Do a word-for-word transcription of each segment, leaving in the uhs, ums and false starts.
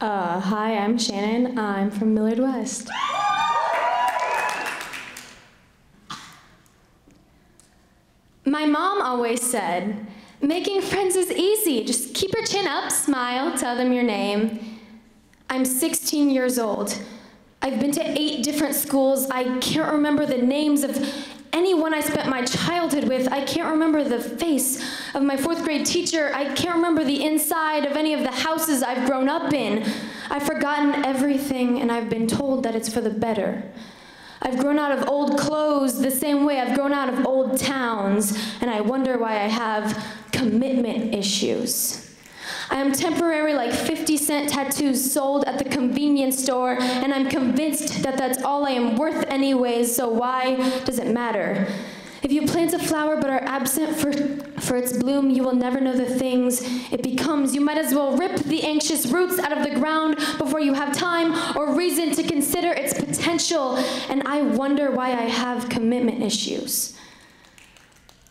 Uh, hi, I'm Shannon. I'm from Millard West. My mom always said, making friends is easy. Just keep your chin up, smile, tell them your name. I'm sixteen years old. I've been to eight different schools. I can't remember the names of anyone I spent my childhood with. I can't remember the face of my fourth grade teacher. I can't remember the inside of any of the houses I've grown up in. I've forgotten everything, and I've been told that it's for the better. I've grown out of old clothes the same way I've grown out of old towns, and I wonder why I have commitment issues. I am temporary like fifty cent tattoos sold at the convenience store, and I'm convinced that that's all I am worth anyways, so why does it matter? If you plant a flower but are absent for, for its bloom, you will never know the things it becomes. You might as well rip the anxious roots out of the ground before you have time or reason to consider its potential, and I wonder why I have commitment issues.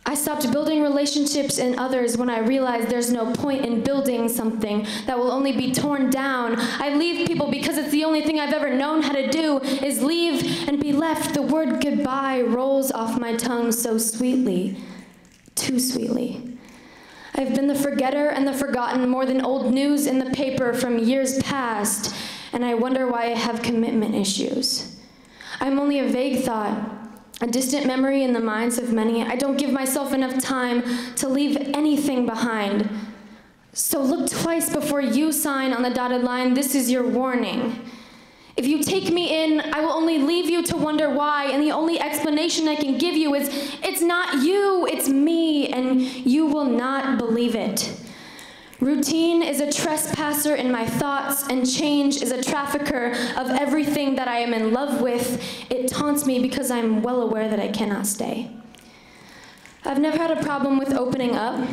I stopped building relationships and others when I realized there's no point in building something that will only be torn down. I leave people because it's the only thing I've ever known how to do is leave and be left. The word goodbye rolls off my tongue so sweetly, too sweetly. I've been the forgetter and the forgotten more than old news in the paper from years past, and I wonder why I have commitment issues. I'm only a vague thought, a distant memory in the minds of many. I don't give myself enough time to leave anything behind. So look twice before you sign on the dotted line. This is your warning. If you take me in, I will only leave you to wonder why, and the only explanation I can give you is, it's not you, it's me, and you will not believe it. Routine is a trespasser in my thoughts, and change is a trafficker of everything that I am in love with. It taunts me because I'm well aware that I cannot stay. I've never had a problem with opening up.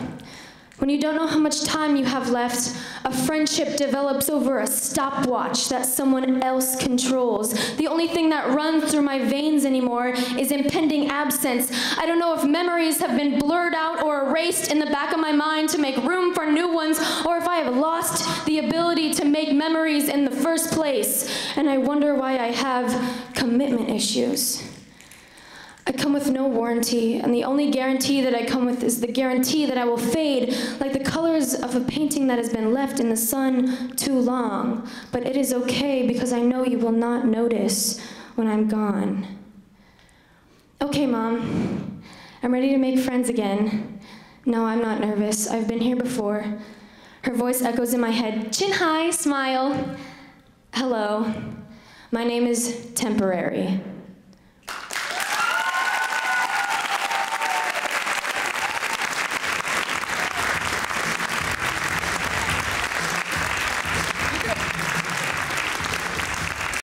When you don't know how much time you have left, a friendship develops over a stopwatch that someone else controls. The only thing that runs through my veins anymore is impending absence. I don't know if memories have been blurred out or erased in the back of my mind to make room for new ones, or if I have lost the ability to make memories in the first place. And I wonder why I have commitment issues. I come with no warranty, and the only guarantee that I come with is the guarantee that I will fade like the colors of a painting that has been left in the sun too long. But it is okay, because I know you will not notice when I'm gone. Okay, Mom, I'm ready to make friends again. No, I'm not nervous. I've been here before. Her voice echoes in my head. Chin high, smile. Hello. My name is Temporary.